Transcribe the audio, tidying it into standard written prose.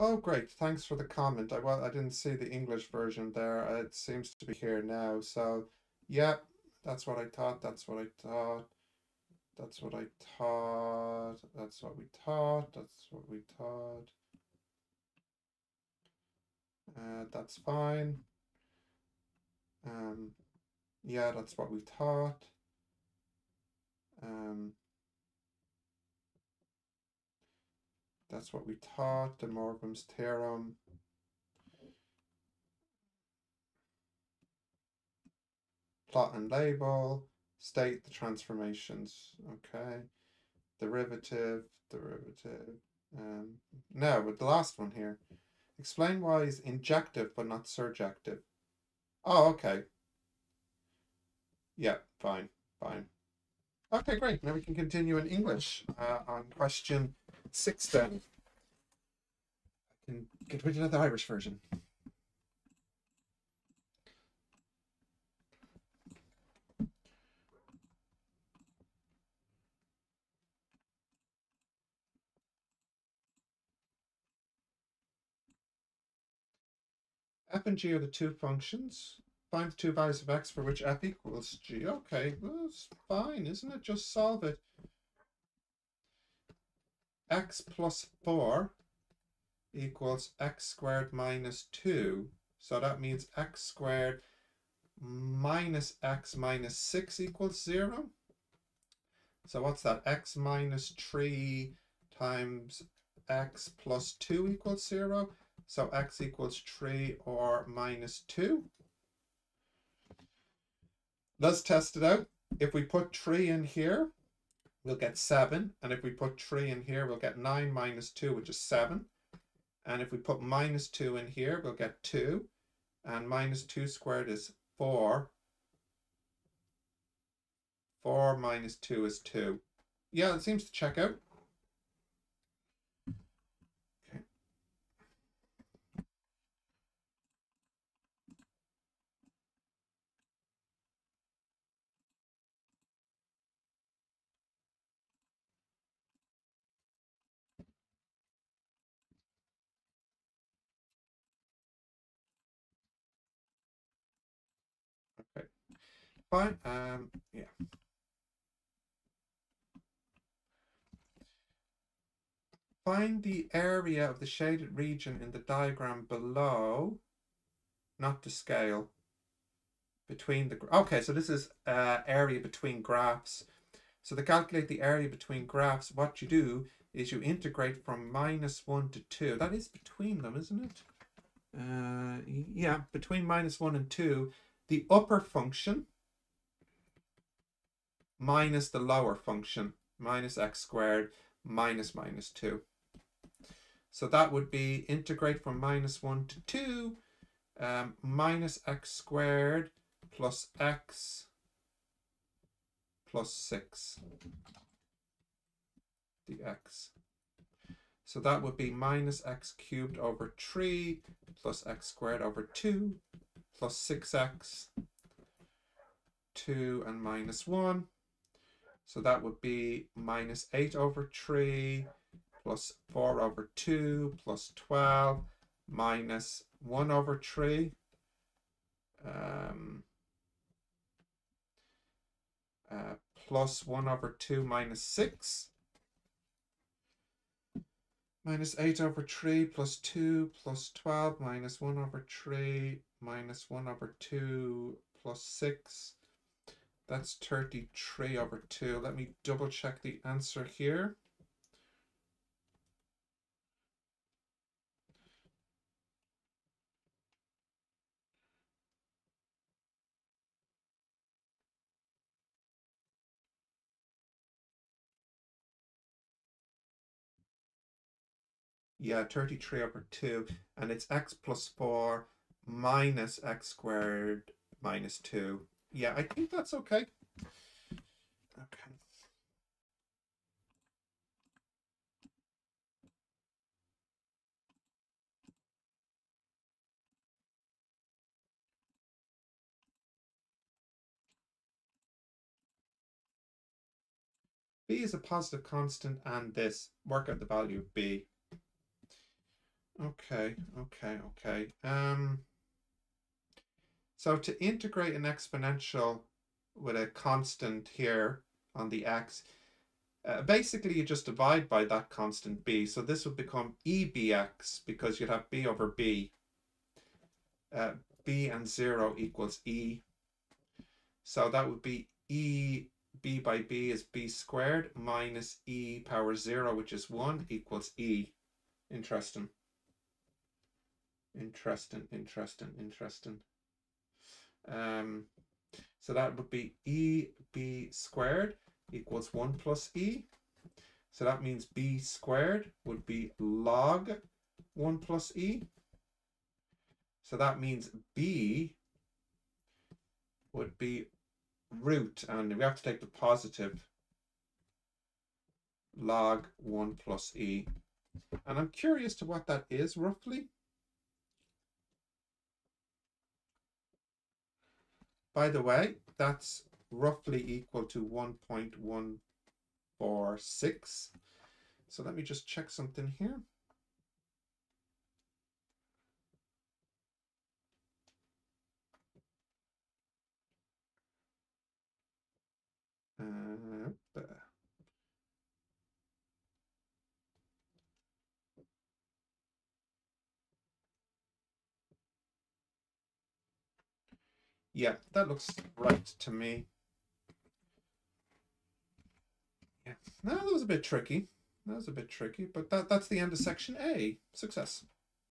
Oh, great. Thanks for the comment. I didn't see the English version there. It seems to be here now. So, yeah, that's what I thought. That's what I thought. That's what I thought. That's what we thought. That's what we thought. That's fine. Yeah, that's what we thought. That's what we taught, De Morgan's theorem. Plot and label, state the transformations. Okay. Derivative, derivative. Now with the last one here. Explain why is injective but not surjective. Oh, okay. Yeah, fine, fine. Okay, great. Now we can continue in English on question 6 then. I can get rid of the Irish version. F and G are the two functions. Find the two values of x for which f equals g. Okay, well, it's fine, isn't it? Just solve it. X plus 4 equals x squared minus 2. So that means x squared minus x minus 6 equals 0. So what's that? X minus 3 times x plus 2 equals 0. So x equals 3 or minus 2. Let's test it out. If we put 3 in here, we'll get 7. And if we put 3 in here, we'll get 9 minus 2, which is 7. And if we put minus 2 in here, we'll get 2. And minus 2 squared is 4. 4 minus 2 is 2. Yeah, it seems to check out. Fine. Yeah. Find the area of the shaded region in the diagram below, not to scale, between the... Okay, so this is area between graphs. So to calculate the area between graphs, what you do is you integrate from minus 1 to 2. That is between them, isn't it? Yeah, between minus 1 and 2, the upper function minus the lower function, minus x squared, minus minus 2. So that would be integrate from minus 1 to 2, minus x squared plus x plus 6 dx. So that would be minus x cubed over 3 plus x squared over 2 plus 6x, 2 and minus 1. So that would be minus 8 over 3 plus 4 over 2 plus 12 minus 1 over 3. Plus 1 over 2 minus 6. Minus 8 over 3 plus 2 plus 12 minus 1 over 3 minus 1 over 2 plus 6. That's 33 over 2. Let me double check the answer here. Yeah, 33 over 2. And it's x plus 4 minus x squared minus 2. Yeah, I think that's okay. Okay. B is a positive constant and this. Work out the value of B. Okay. So to integrate an exponential with a constant here on the x, basically you just divide by that constant b. So this would become e bx because you'd have b over b. B and 0 equals e. So that would be e b by b is b squared minus e power 0, which is 1, equals e. Interesting. So that would be e b squared equals 1 plus e. So that means b squared would be log 1 plus e. So that means b would be root, and we have to take the positive, log 1 plus e. And I'm curious to what that is roughly. By the way, that's roughly equal to 1.146. So let me just check something here. Yeah, that looks right to me. Yeah, no, that was a bit tricky. But that's the end of section A. Success.